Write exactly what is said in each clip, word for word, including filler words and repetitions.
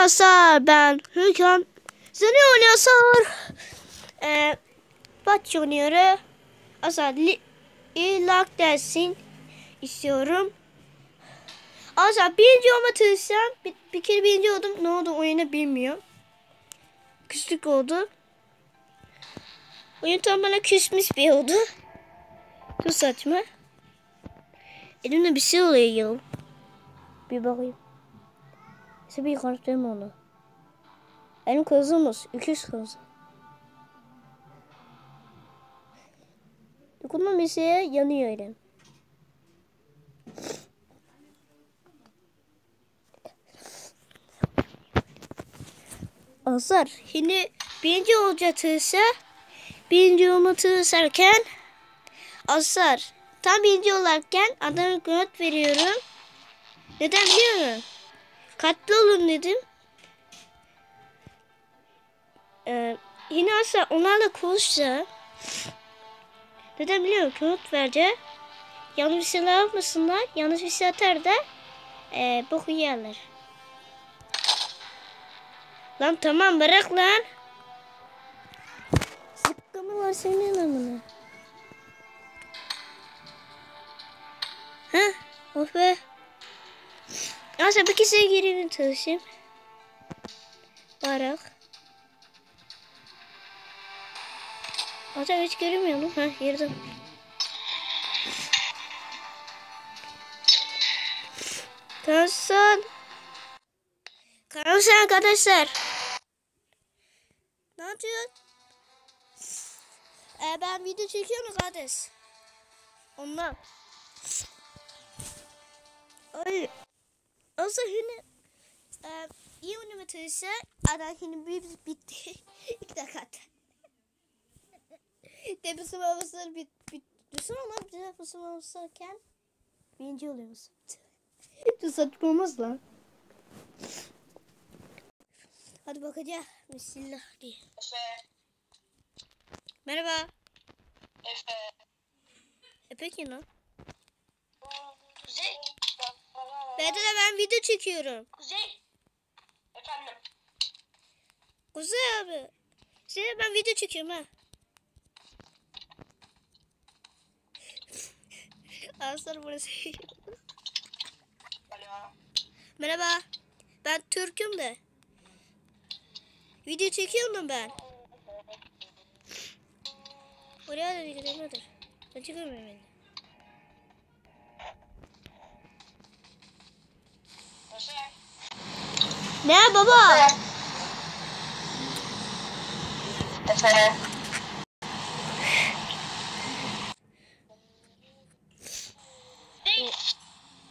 arkadaşlar, ben Hürkan. Size ne oynuyorsun? Ee, Batch oynuyorum. Asla ilak dersin istiyorum. Asla birinci olma çalışacağım. Bir, bir kere birinci oldum. Ne oldu oyunu bilmiyorum. Küslük oldu. Oyun tam bana küsmüş bir oldu. Çok saçma. Elimde bir şey oluyor ya. Bir bakayım. Nasıl bir kanıtlayayım onu. Elim kazımız. iki yüz kazım. Dokunma bir şeye yanıyor elim. Azar. Şimdi birinci olacaksa birinci olmadığı sarken Azar. Tam birinci olarken adamı not veriyorum. Neden biliyor musun? Katlı olun dedim. Ee, yine asla onlarla konuşsa. Neden biliyor musun? Not vereceğim. Yanlış bir şey yapmasınlar. Yanlış bir şey atar da e, boku yerler. Lan tamam bırak lan. Zıpkı mı var senin anlamına? Heh. Of be. Aslında bir kişiye gireyim çalışayım. Barak. Aslında hiç görünmüyor mu? Heh girdim. Tansan. Tansan arkadaşlar. Ne yapıyorsun? Ee, ben video çekiyorum kardeş. Ondan. Ay. Olsa şimdi e, iyi oynamadıysa adam şimdi bir bitti. İki dakika. Tepesime basar bit bit. Düşün ama bize tepesime basarken birinci oluyoruz. Hiç saçma olmaz lan. Hadi bakacağız. Bismillah diye. Efe. Merhaba. Efe. E peki lan. Güzel. Ben de ben video çekiyorum. Kuzey. Efendim. Kuzey abi. Size ben video çekiyorum ha. Aslan burası. Alo. Merhaba. Ben Türk'üm de. Video çekiyorum ben. Oraya da gidelim hadi. Ben çekiyorum hemen. Ne baba? Efendim.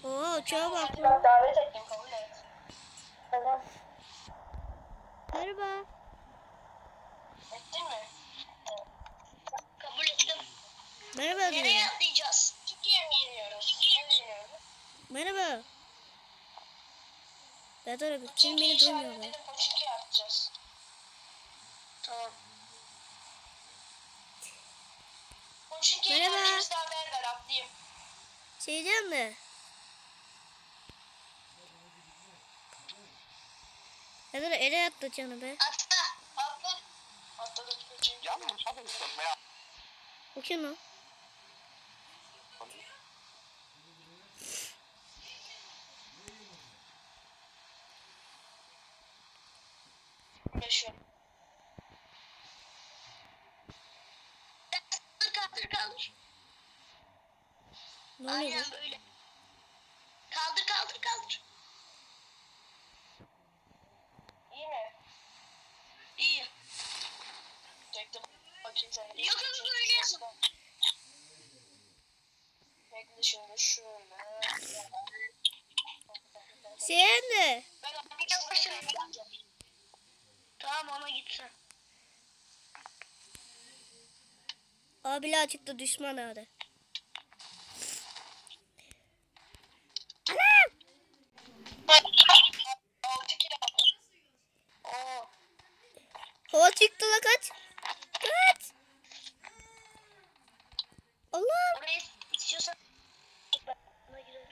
Oo çok bak. Davet ettim kabul et. Merhaba. Merhaba. Ettin mi? Kabul ettim. Merhaba. Nereye atlayacağız? Ciddiye mi geliyoruz? Merhaba. Ya doğru, kim beni duymuyor lan? Tamam. Merhaba. Şey diyeceğim mi? Ya doğru, ele atla canı be. Atla, atla. Atla da geçeyim. O kim lan? Yaşıyorum. Kaldır kaldır kaldır. Ne oluyor? Aynen böyle. Kaldır kaldır kaldır. İyi mi? İyi. Çektim. Bakayım sana. Yok yok böyle yapma. Bekle şimdi şöyle. Sen de. Ben artık başlayacağım. Tamam ona gitsin. Abiler çıktı düşman hadi. Anam! Hava çıktı la kaç. Kaç! Allah! Orayı istiyorsan ona girelim.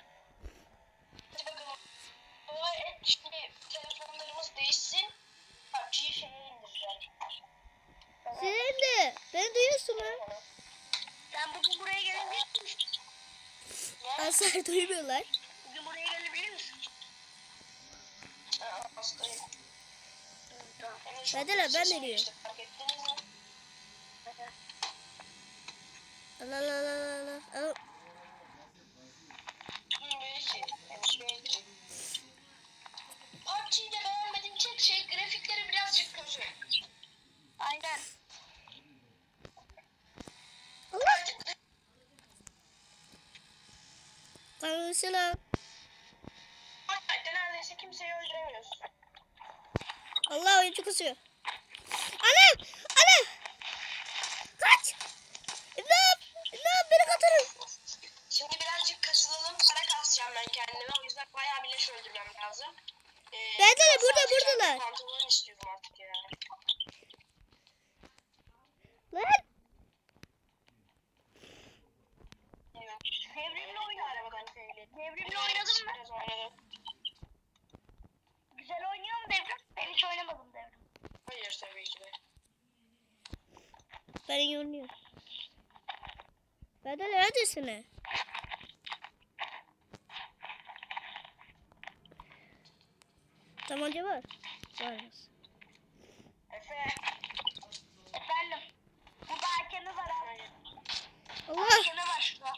Telefonlarımız değişti. mı? Ben bugün buraya gelebilir miyim? Aslar duymuyorlar. Bugün buraya gelebilir misin? Ben hastayım. Bedela ben veriyorum. Al al al al al. P U B G'yi de beğenmedim. Çek şey grafikleri birazcık kötü. Aynen. Allah. Aleykümselam. Hatta neredeyse kimseyi öldüremiyoruz. Allah oyuncu kusuyor. Anam! Anam! Kaç! İmdat! İmdat beni katarım. Şimdi birazcık kasılalım. Para kasacağım ben kendime. O yüzden bayağı bileş öldürmem lazım. Ee, ben de burada buradalar. Pantolon istiyorum artık ya. Lan! Devrimle oyna arabadan sevgili. Devrimle oynadım mı? Biraz oynadım. Güzel oynuyor mu devrim? Ben hiç oynamadım devrim. Hayır tabii ki de. Ben iyi oynuyorum. Bedel neredesin he? Tabanca var. Var. Efe. Efendim. Burada arkanı var abi. Allah. Arkanı var şurada.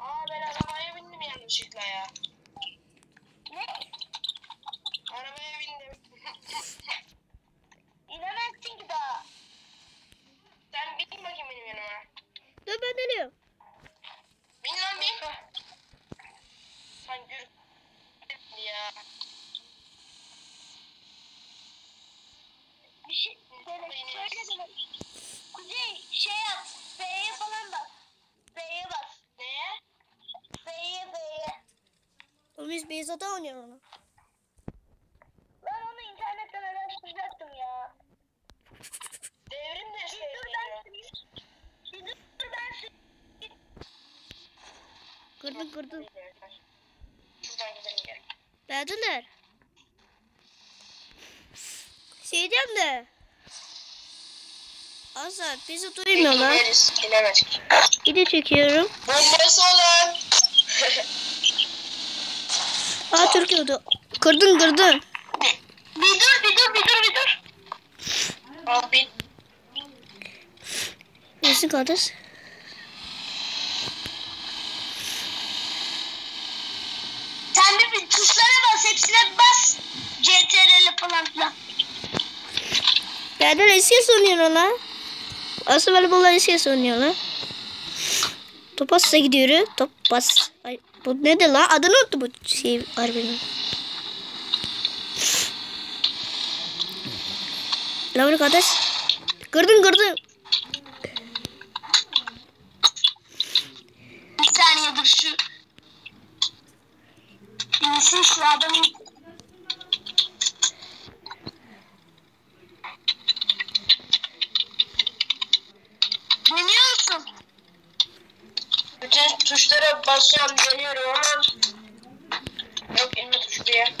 Aa ben arabaya bindim yanlışlıkla ya. Ne? Arabaya bindim. İnemezsin ki daha. Sen bin bakayım benim yanıma. Dur ben dönüyorum. Bin lan bin. Sen yürü. Ya. Bir şey söyle. Söyle. Kuzey şey yap. B'ye falan bak. B'ye bak. Neye? B'ye B'ye. O biz Beyza'da oynuyor onu. Ben onu internetten araştıracaktım ya. Devrim de şey. Dur ben süreyim. Dur ben süreyim. Kırdım kırdım. Şuradan gidelim gel. Beğendiler. Şey diyeceğim de. Azar bizi duymuyorlar. İnemedik. İde çekiyorum. Bombası olan. Aa Türkiye oldu. Kırdın kırdın. Bir dur bir dur bir dur bir dur. Abi. Nesin kardeş? Sen bir, bir tuşlara bas, hepsine bas. C T R L falan filan. Benden eskiye sonuyor ona. Aslında böyle bunlar eskiye sonuyor ona. Top pasta gidiyor. Top pas. Ay, bu ne de la? Adını unuttu bu şey harbiden. La bunu kardeş. Kırdın kırdın. Bir saniye dur şu. Nasıl şu adamı? Dönüyor musun? Bütün tuşlara basıyorum dönüyorum ama yok inme tuşu diye.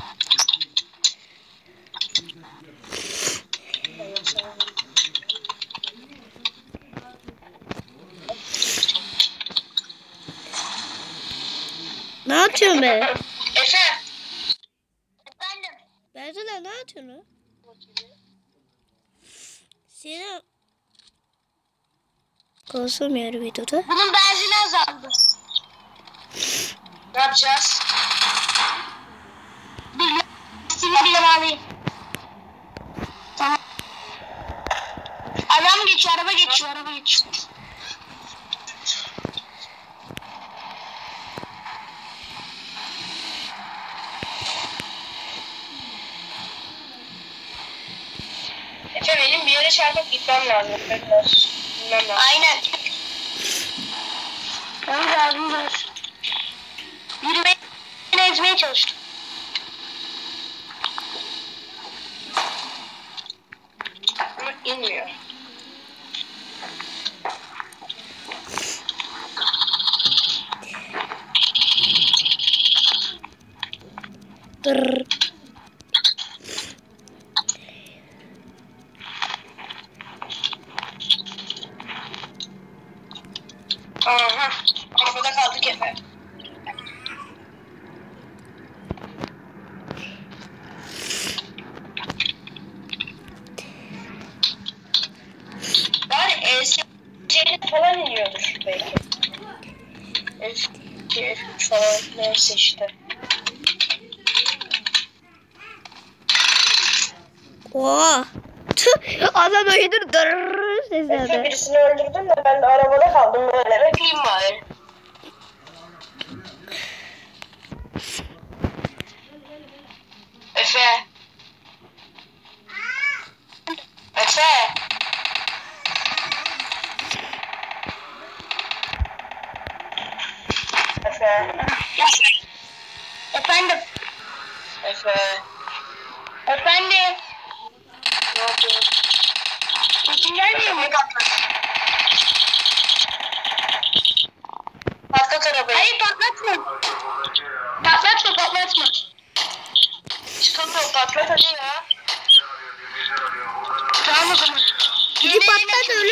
Ne yapıyorsun be? Efe. Efendim. Berzola ne atıyorsun? Senin konuşamıyor videoda. Bunun benzini azaldı. Ne yapacağız? Bir silahla alayım. Tamam. Adam geçiyor, araba geçiyor, araba geçiyor. Benim bir yere çarpıp gitmem lazım. Bilmem lazım. Aynen. Tamam lazım burası. Yürümeyi ezmeye çalıştım. Ama inmiyor. Dırrrr. falan neyse işte. Oha. Adam öldür dırrrr seslerdi. Birisini öldürdün de ben de arabada kaldım böyle. Bekleyeyim bari. Efe. Efe. Efe. Efendim. Efe. Efendim. Ne oldu? Kim gelmiyor mu? Patlat arabayı. Hayır patlatma. Patlatma patlatma. Çıkalım patlat hadi ya. Tamam o zaman. Gidip patlat